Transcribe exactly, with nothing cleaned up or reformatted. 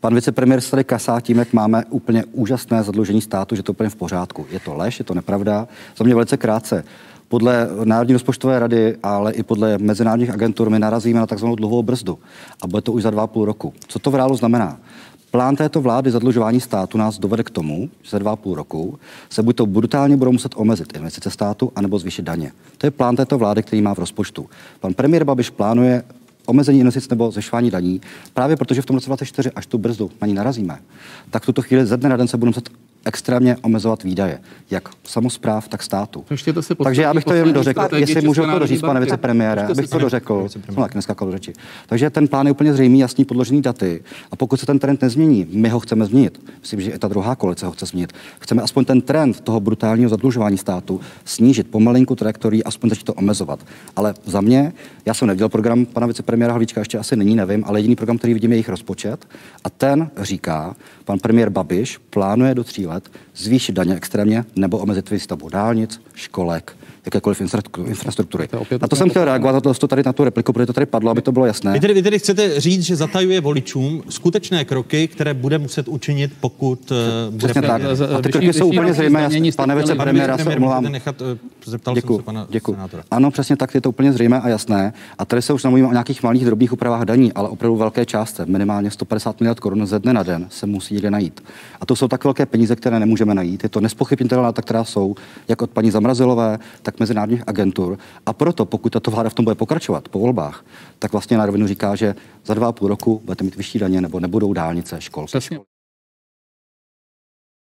Pan vicepremiér se tady kasá tím, jak máme úplně úžasné zadlužení státu, že to úplně v pořádku. Je to lež, je to nepravda. Za mě velice krátce. Podle Národní rozpočtové rady, ale i podle mezinárodních agentur my narazíme na takzvanou dluhovou brzdu. A bude to už za dva a půl roku. Co to v reálu znamená? Plán této vlády zadlužování státu nás dovede k tomu, že za dva a půl roku se buď to brutálně budou muset omezit investice státu, anebo zvýšit daně. To je plán této vlády, který má v rozpočtu. Pan premiér Babiš plánuje omezení investic nebo zvyšování daní, právě protože v tom roce dvacet čtyři, až tu brzdu na ní narazíme, tak v tuto chvíli ze dne na den se budou muset extrémně omezovat výdaje, jak samospráv, tak státu. To se Takže já bych to jen dořekl, jestli můžu to doříct, pane vicepremiére, abych to dořekl. Takže ten plán je úplně zřejmý, jasný, podložený daty. A pokud se ten trend nezmění, my ho chceme změnit. Myslím, že i ta druhá koalice ho chce změnit. Chceme aspoň ten trend toho brutálního zadlužování státu snížit pomalinku trajektorii, aspoň začít to omezovat. Ale za mě, já jsem neviděl program pana vicepremiéra Hlíčka, ještě asi není, nevím, ale jediný program, který vidím, je jejich rozpočet. A ten říká, pan premiér Babiš plánuje do tří let zvýšit daně extrémně nebo omezit výstavbu dálnic, školek, jakékoliv infrastruktury. Na to jsem chtěl reagovat, to tady na tu repliku, protože to tady padlo, aby to bylo jasné. Vy tedy, vy tedy chcete říct, že zatajuje voličům skutečné kroky, které bude muset učinit, pokud bude... Tak. A ty kroky jsou úplně zřejmé, pane vicepremiére, já se omlouvám. Děkuji, děkuji. Ano, přesně tak, je to úplně zřejmé a jasné. A tady se už nemluvíme o nějakých malých drobných úpravách daní, ale opravdu velké částce, minimálně sto padesát miliard korun ze dne na den se musí někde najít. A to jsou tak velké peníze, které nemůžeme najít. Je to nespochybnitelná, tak která jsou, jak od paní Zamrazilové, tak mezinárodních agentur. A proto, pokud tato vláda v tom bude pokračovat po volbách, tak vlastně na rovinu říká, že za dva a půl roku budete mít vyšší daně nebo nebudou dálnice, školky.